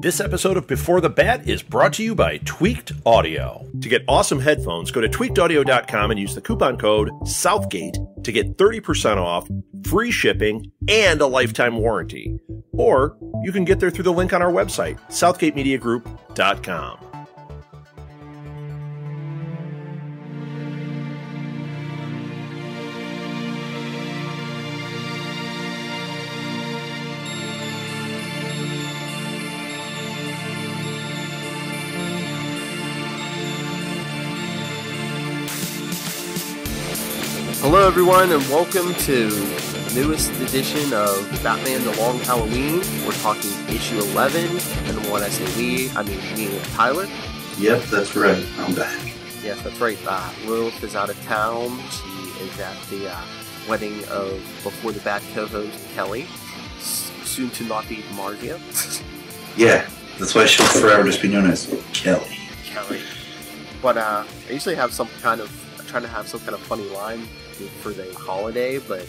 This episode of Before the Bat is brought to you by Tweaked Audio. To get awesome headphones, go to tweakedaudio.com and use the coupon code Southgate to get 30% off, free shipping, and a lifetime warranty. Or you can get there through the link on our website, southgatemediagroup.com. Hello everyone and welcome to the newest edition of Batman: The Long Halloween. We're talking issue 11, and when I say we, I mean me and Tyler. Yep, that's right. I'm back. Yes, that's right. Lilith is out of town. She is at the wedding of Before the Bat co-host Kelly, soon to not be Marzia. Yeah, that's why she'll forever just be known as Kelly. Kelly. But I usually have trying to have some kind of funny line for the holiday, but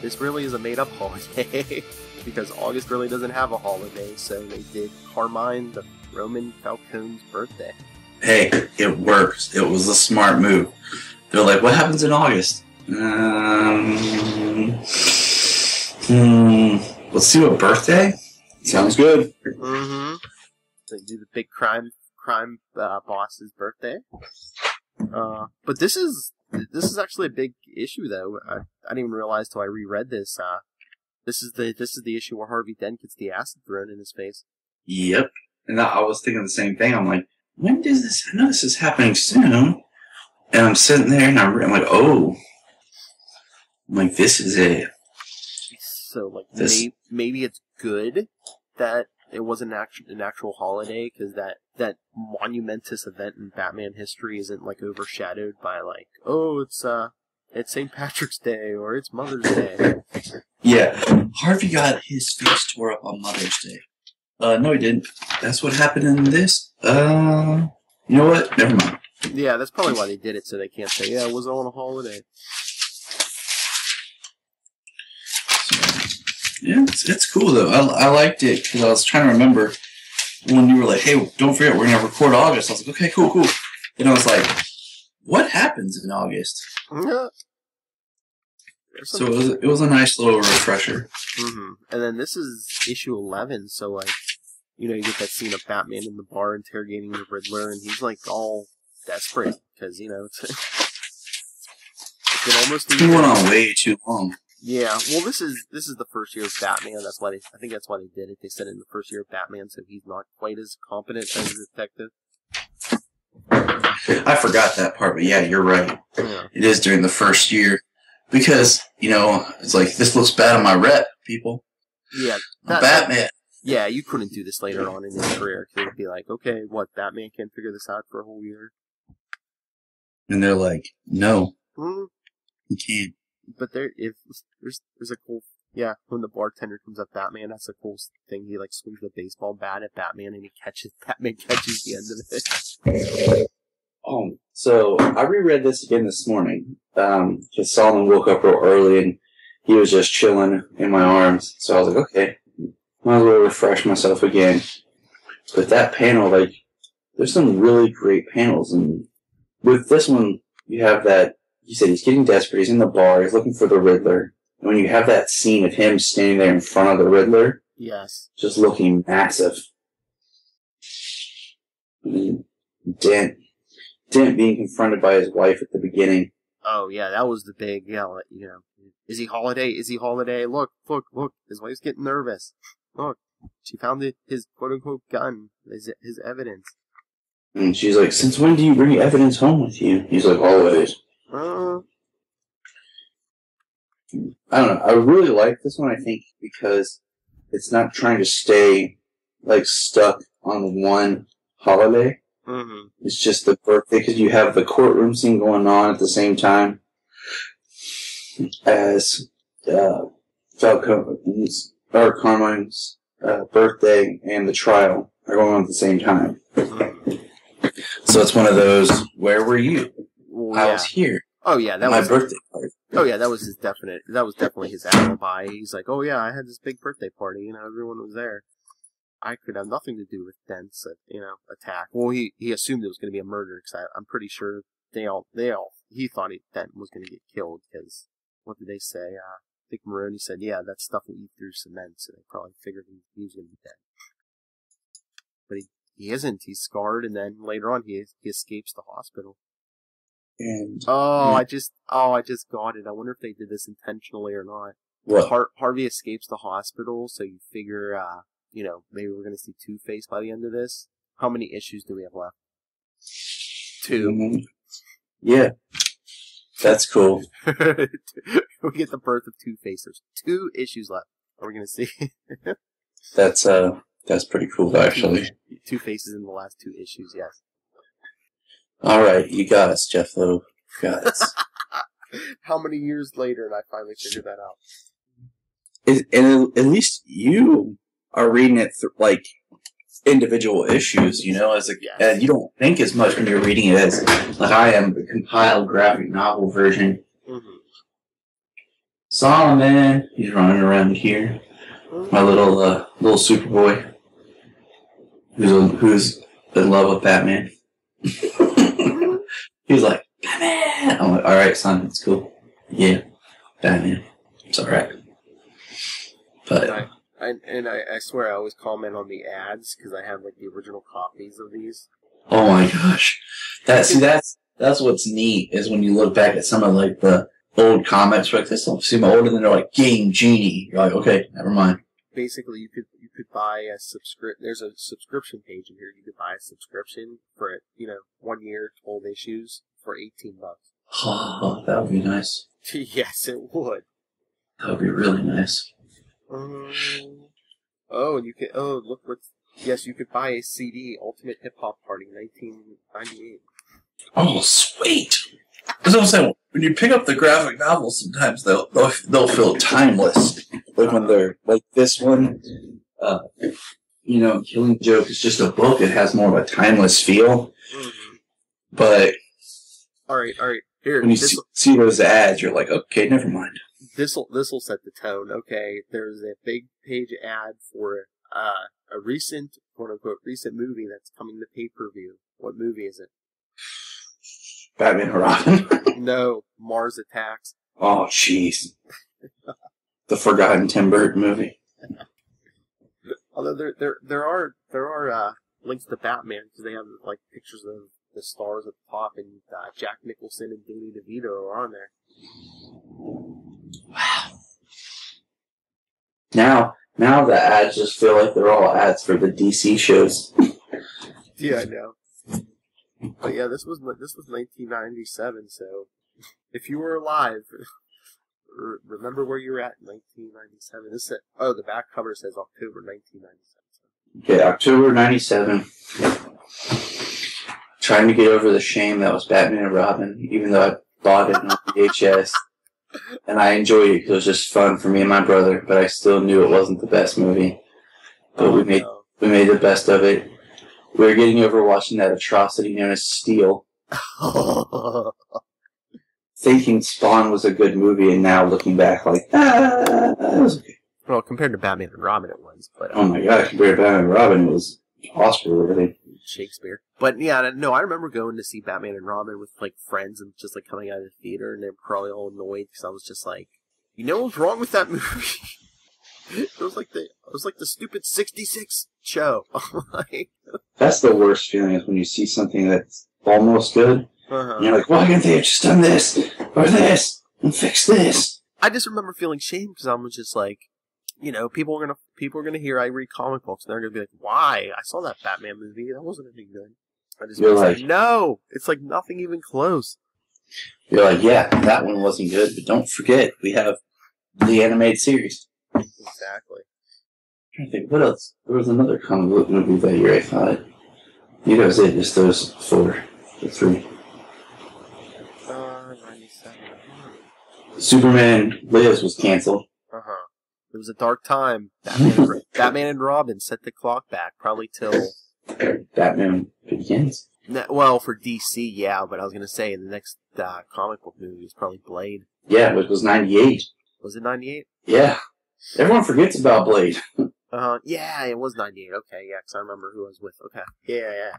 this really is a made-up holiday because August really doesn't have a holiday, so they did Carmine the Roman Falcone's birthday. Hey, it works. It was a smart move. They're like, what happens in August? Let's do a birthday? Sounds good. Mm-hmm. So you do the big crime boss's birthday. But this is actually a big issue, though. I didn't even realize till I reread this. This is the issue where Harvey Dent gets the acid thrown in his face. Yep, and I was thinking the same thing. I'm like, when does this? I know this is happening soon, and I'm sitting there and I'm like, oh, I'm like, this is it. So like, maybe it's good that it wasn't an actual holiday, because that monumentous event in Batman history isn't like overshadowed by like, oh, it's St. Patrick's Day or it's Mother's Day. Yeah, Harvey got his face tore up on Mother's Day. No, he didn't. That's what happened in this. You know what? Never mind. Yeah, that's probably why they did it, so they can't say, yeah, it was on a holiday. Yeah, it's cool though. I liked it because I was trying to remember when you were like, "Hey, don't forget we're gonna record August." I was like, "Okay, cool." And I was like, "What happens in August?" Yeah. So it was a nice little refresher. Mm-hmm. And then this is issue 11, so like, you know, you get that scene of Batman in the bar interrogating the Riddler, and he's like all desperate because you know it's been almost. He went on way too long. Yeah, well, this is the first year of Batman. That's why I think that's why they did it. They said it in the first year of Batman, so he's not quite as competent as a detective. I forgot that part, but yeah, you're right. Yeah. It is during the first year because you know it's like this looks bad on my rep, people. Yeah, Batman. Yeah, you couldn't do this later on in his career. Cause it'd be like, okay, what? Batman can't figure this out for a whole year. And they're like, no, he can't. But there's a cool, yeah, when the bartender comes up, Batman, that's a cool thing. He, like, swings the baseball bat at Batman, and Batman catches the end of it. So I reread this again this morning, because Solomon woke up real early, and he was just chilling in my arms. So I was like, okay, might as well refresh myself again. But that panel, like, there's some really great panels, and with this one, you have that. You said he's getting desperate, he's in the bar, he's looking for the Riddler. And when you have that scene of him standing there in front of the Riddler, yes, just looking massive. I mean, Dent being confronted by his wife at the beginning. Oh yeah, that was the big, yeah, you know, is he holiday? Look, his wife's getting nervous. Look, she found his quote-unquote gun, his evidence. And she's like, since when do you bring evidence home with you? He's like, always. I don't know. I really like this one, I think, because it's not trying to stay, like, stuck on one holiday. Mm-hmm. It's just the birthday, because you have the courtroom scene going on at the same time as Falcone's, or Carmine's birthday and the trial are going on at the same time. So it's one of those, where were you? Well, I was here. Oh yeah, that was my birthday party. Oh yeah, that was definitely his alibi. He's like, oh yeah, I had this big birthday party, you know, everyone was there. I could have nothing to do with Dent's, attack. Well, he assumed it was going to be a murder, because I'm pretty sure he thought Dent was going to get killed, because, what did they say? I think Maroney said, yeah, that stuff will eat through cement, so they probably figured he was going to be dead. But he isn't. He's scarred, and then later on, he escapes the hospital. And I just got it. I wonder if they did this intentionally or not. Well, Harvey escapes the hospital, so you figure, maybe we're going to see Two-Face by the end of this. How many issues do we have left? 2. Mm-hmm. Yeah. That's cool. We get the birth of Two-Face. There's 2 issues left. Are we going to see? That's pretty cool, actually. Two-Face is in the last 2 issues, yes. All right, you got us, Jeff Lowe. Got us. How many years later, and I finally figured that out. At least you are reading it like individual issues, and you don't think as much when you're reading it as like I am, the compiled graphic novel version. Mm-hmm. Solomon, he's running around here. My little Superboy, who's in love with Batman. He's like, Batman! I'm like, alright, son, it's cool. Yeah, Batman. It's alright. But I swear I always comment on the ads, because I have, the original copies of these. Oh my gosh. That's what's neat, is when you look back at some of, the old comics, this don't seem old, and they're like, Game Genie. You're like, okay, never mind. Basically, you could buy a subscription. There's a subscription page in here. You could buy a subscription for 1 year, 12 issues for $18. Oh, that would be nice. Yes, it would. That would be really nice. You could buy a CD, Ultimate Hip Hop Party, 1998. Oh, sweet. That's what I'm saying. When you pick up the graphic novels, sometimes they'll feel timeless. Like when they're like this one, Killing Joke is just a book. It has more of a timeless feel. Mm-hmm. But all right. Here, when you see those ads, you're like, okay, never mind. This'll set the tone. Okay, there's a big page ad for a recent, quote unquote, recent movie that's coming to pay-per-view. What movie is it? Batman Horizon. No, Mars Attacks. Oh, jeez. The forgotten Tim Burton movie. Although there are links to Batman, because they have pictures of the stars at the top, and Jack Nicholson and Danny DeVito are on there. Wow. Now the ads just feel like they're all ads for the DC shows. Yeah, I know. But yeah, this was 1997. So if you were alive, remember where you were at in 1997. This said, the back cover says October 1997. Okay, October 1997. Trying to get over the shame that was Batman and Robin, even though I bought it on VHS, and I enjoyed it because it was just fun for me and my brother. But I still knew it wasn't the best movie. But we made the best of it. We were getting over watching that atrocity known as Steel. Thinking Spawn was a good movie, and now looking back, it was okay. Well, compared to Batman and Robin, it was. But, oh my god, compared to Batman and Robin, it was Oscar-worthy. Shakespeare. But yeah, no, I remember going to see Batman and Robin with friends, and just coming out of the theater, and they were probably all annoyed because I was just like, you know what's wrong with that movie? It was like the stupid 66 show. That's the worst feeling, is when you see something that's almost good, and you're like, why couldn't they have just done this, or this, and fixed this? I just remember feeling shame, because I was just like, people are gonna hear I read comic books, and they're gonna be like, why? I saw that Batman movie, that wasn't anything good. I just was like, no, it's nothing even close. You're like, yeah, that one wasn't good, but don't forget, we have the animated series. Exactly. I'm trying to think, what else? There was another comic book movie that year, I thought. That was it, just those 4. The 3. 97. Superman Lives was canceled. Uh-huh. It was a dark time. Batman and Robin set the clock back, probably till... Batman Begins? Well, for DC, yeah, but I was going to say, the next comic book movie was probably Blade. Yeah, it was 98. Was it 98? Yeah. Everyone forgets about Blade. Yeah, it was 98. Okay, yeah, because I remember who I was with. Okay, yeah.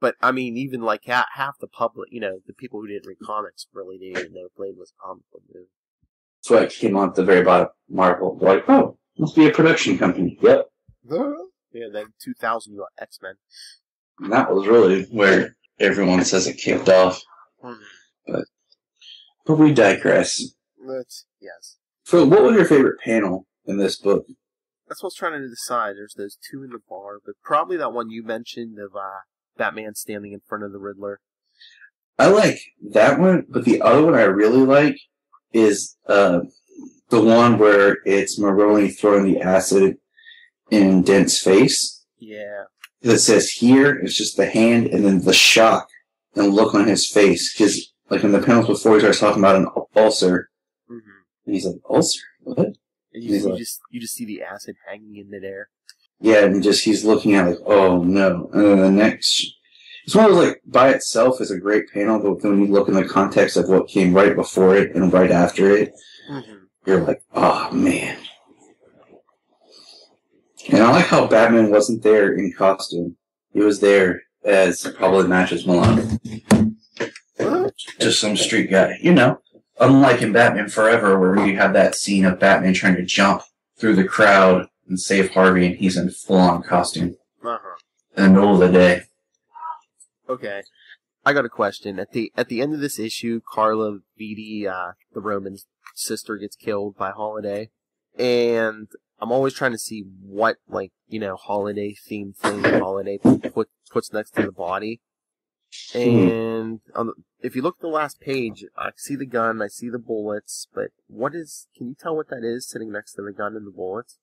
But, I mean, even, like, half the public, you know, the people who didn't read comics really didn't even know Blade was a comic book movie. So it came on at the very bottom. Marvel, like, oh, must be a production company. Yep. Yeah, then 2000, you got X-Men. And that was really where everyone says it kicked off. But we digress. Yes. So what was your favorite panel in this book? That's what I was trying to decide. There's those two in the bar, but probably that one you mentioned of, Batman standing in front of the Riddler. I like that one, but the other one I really like is the one where it's Maroni throwing the acid in Dent's face. Yeah. That says here, it's just the hand and then the shock and look on his face. Because, like, in the panels before, he starts talking about an ulcer. Mm-hmm. And he's like, ulcer? What? And you just see the acid hanging in midair. Yeah, and he's looking at it like, oh no. And then the next, it's one of those, like, by itself is a great panel, but when you look in the context of what came right before it and right after it, mm-hmm. You're like, oh man. And I like how Batman wasn't there in costume. He was there as probably Matches Malone. Just some street guy, you know. Unlike in Batman Forever, where you have that scene of Batman trying to jump through the crowd and save Harvey, and he's in full-on costume. Uh-huh. In the middle of the day. Okay. I got a question. At the end of this issue, Carla Beattie, the Roman sister, gets killed by Holiday. And I'm always trying to see what, like, you know, Holiday-themed thing Holiday puts next to the body. And if you look at the last page, I see the gun, I see the bullets, but can you tell what that is sitting next to the gun and the bullets?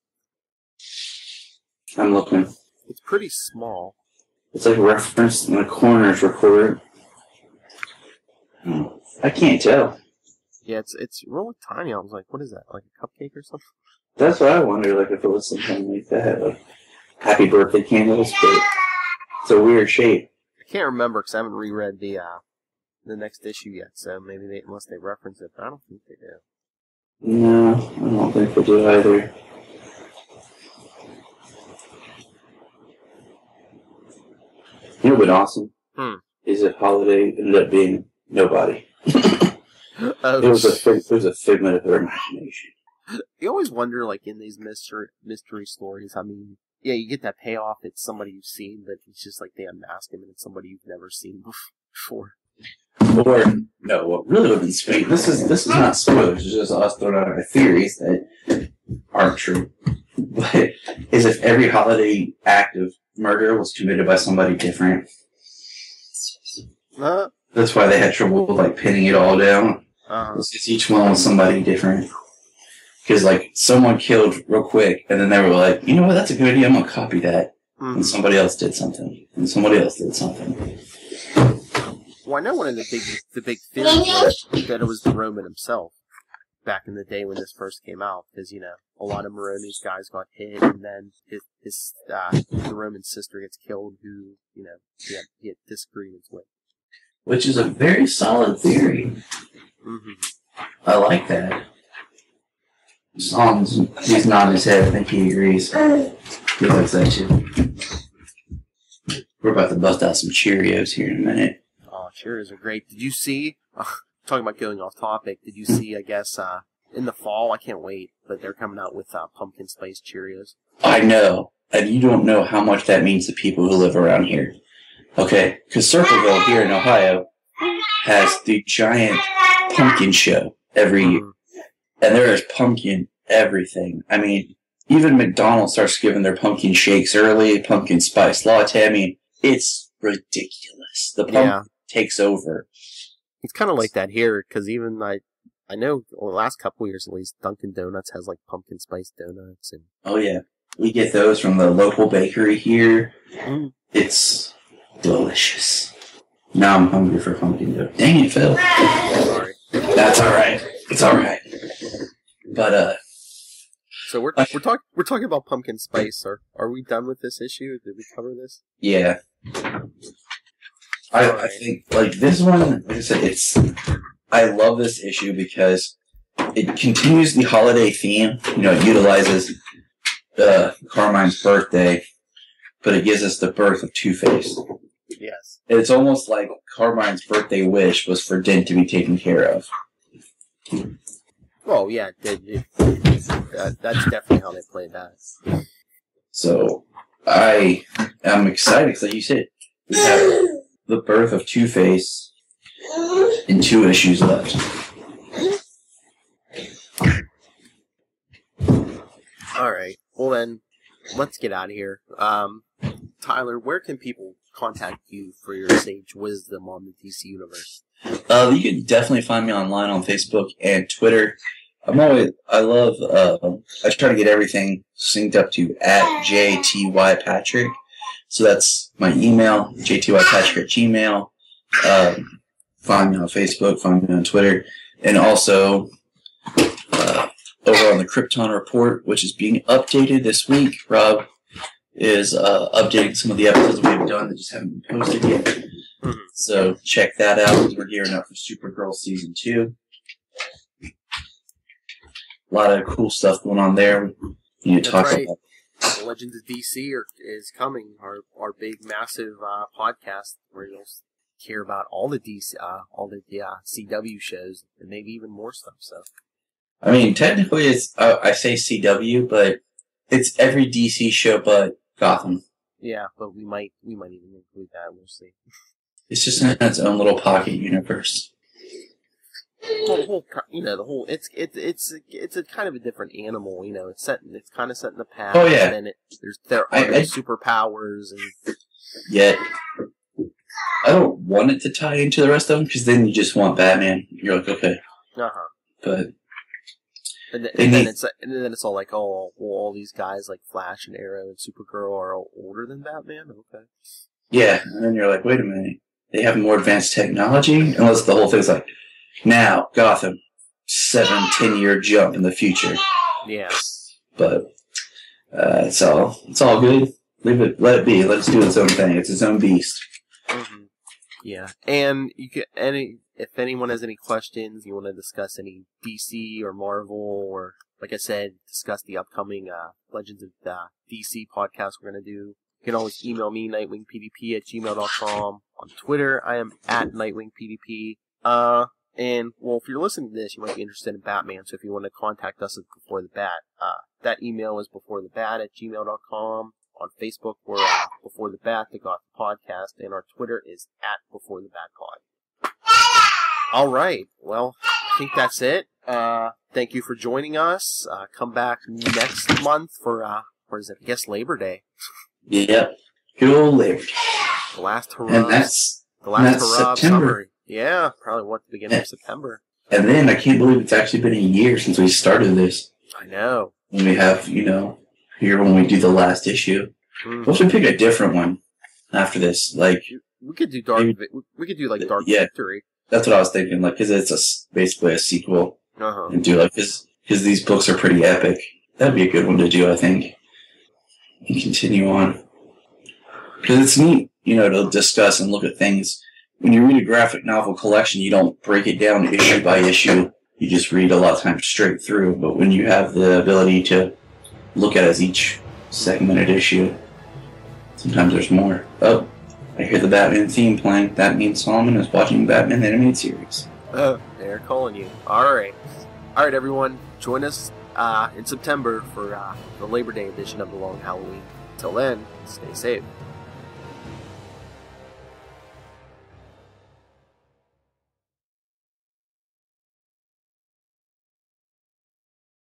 I'm looking. It's pretty small. It's like referenced in the corners recorded. I can't tell. Yeah, it's really tiny. I was like, what is that? Like a cupcake or something? That's what I wonder, like if it was something like that. Like happy birthday candles, but it's a weird shape. I can't remember because I haven't reread the next issue yet, so maybe unless they reference it, but I don't think they do. No, I don't think they do either. You know what would be awesome is if Holiday ended up being nobody. It was a figment of her imagination. You always wonder, like, in these mystery stories, I mean, yeah, you get that payoff, it's somebody you've seen, but it's just like they unmask him and it's somebody you've never seen before. Or, no, what really would be sweet, this is not spoilers, it's just us throwing out our theories that aren't true, but is if every Holiday act of murder was committed by somebody different. That's why they had trouble with, like, pinning it all down. Because each one was somebody different. Because, like, someone killed real quick, and then they were like, you know what, that's a good idea, I'm going to copy that. Mm. And somebody else did something. And somebody else did something. Well, I know one of the big theories was that it was the Roman himself back in the day when this first came out. Because, you know, a lot of Maroni's guys got hit, and then the Roman sister gets killed who, you know, he had disagreements with. Which is a very solid theory. Mm-hmm. I like that. As long as he's nodding his head, I think he agrees. He likes that shit. We're about to bust out some Cheerios here in a minute. Oh, Cheerios are great. Did you see, talking about going off topic, did you see, I guess, in the fall, I can't wait, but they're coming out with pumpkin spice Cheerios. I know, and you don't know how much that means to people who live around here. Okay, because Circleville here in Ohio has the giant pumpkin show every year. And there is pumpkin everything. I mean, even McDonald's starts giving their pumpkin shakes early, pumpkin spice latte. I mean, it's ridiculous. The pumpkin takes over. It's kind of like that here, because even I know well, the last couple years at least, Dunkin' Donuts has like pumpkin spice donuts. And oh yeah, we get those from the local bakery here. Mm. It's delicious. Now I'm hungry for pumpkin donuts. Dang it, Phil. Sorry. That's all right. It's all right. But so we're talking about pumpkin spice. Are we done with this issue? Did we cover this? Yeah. I think like this one. Like I said, I love this issue because it continues the holiday theme. You know, it utilizes Carmine's birthday, but it gives us the birth of Two-Face. Yes. It's almost like Carmine's birthday wish was for Dent to be taken care of. Well, yeah, that's definitely how they played that. So, I am excited, because like you said, we have the birth of Two-Face in 2 issues left. Alright, well then, let's get out of here. Tyler, where can people contact you for your sage wisdom on the DC Universe? You can definitely find me online on Facebook and Twitter. I try to get everything synced up to @JTYPatrick. So that's my email, JTYPatrick@gmail. Find me on Facebook, find me on Twitter. And also, over on the Krypton Report, which is being updated this week, Rob is updating some of the episodes we've done that just haven't been posted yet. Mm-hmm. So check that out. We're gearing up for Supergirl Season 2. A lot of cool stuff going on there. That's right. The Legends of DC is coming. Our big, massive podcast where you'll hear about all the DC, CW shows, and maybe even more stuff. So, I mean, technically, it's I say CW, but it's every DC show but Gotham. Yeah, but we might even include that. We'll see. It's just in its own little pocket universe. It's a kind of a different animal, you know. It's kind of set in the past. Oh yeah. And then there are superpowers, and yet I don't want it to tie into the rest of them because then you just want Batman. You're like, okay, but and then it's all like, oh, well, all these guys like Flash and Arrow and Supergirl are all older than Batman. Okay. Yeah, and then you're like, wait a minute, they have more advanced technology, unless the whole thing's like. Now, Gotham, 7-10 year jump in the future. Yeah. But it's all good. Let it be. Let it do its own thing. It's its own beast. Mm-hmm. Yeah. And if anyone has any questions, you want to discuss any DC or Marvel, or like I said, discuss the upcoming Legends of DC podcast we're gonna do. You can always email me, NightwingPVP@gmail.com. On Twitter, I am @NightwingPVP. And, well, if you're listening to this, you might be interested in Batman, so if you want to contact us at Before the Bat, that email is beforethebat@gmail.com. On Facebook, we're Before the Bat, the Gotham Podcast, and our Twitter is @BeforeTheBatPod. All right, well, I think that's it. Thank you for joining us. Come back next month for, what is it, I guess Labor Day. Yep, good old Labor Day. The last hurrah. And that's hurrah September. Summary. Yeah, probably the beginning of September. And then, I can't believe it's actually been a year since we started this. I know. When we have, here when we do the last issue. Mm-hmm. We'll should pick a different one after this. Like we could do Dark Victory. That's what I was thinking, like, because it's basically a sequel. Uh-huh. And do, like, because these books are pretty epic. That'd be a good one to do, I think. And continue on. Because it's neat, to discuss and look at things. When you read a graphic novel collection, you don't break it down issue by issue. You just read a lot of times straight through. But when you have the ability to look at it as each segmented issue, sometimes there's more. Oh, I hear the Batman theme playing. That means Solomon is watching Batman animated series. Oh, they're calling you. All right, everyone. Join us in September for the Labor Day edition of The Long Halloween. Till then, stay safe.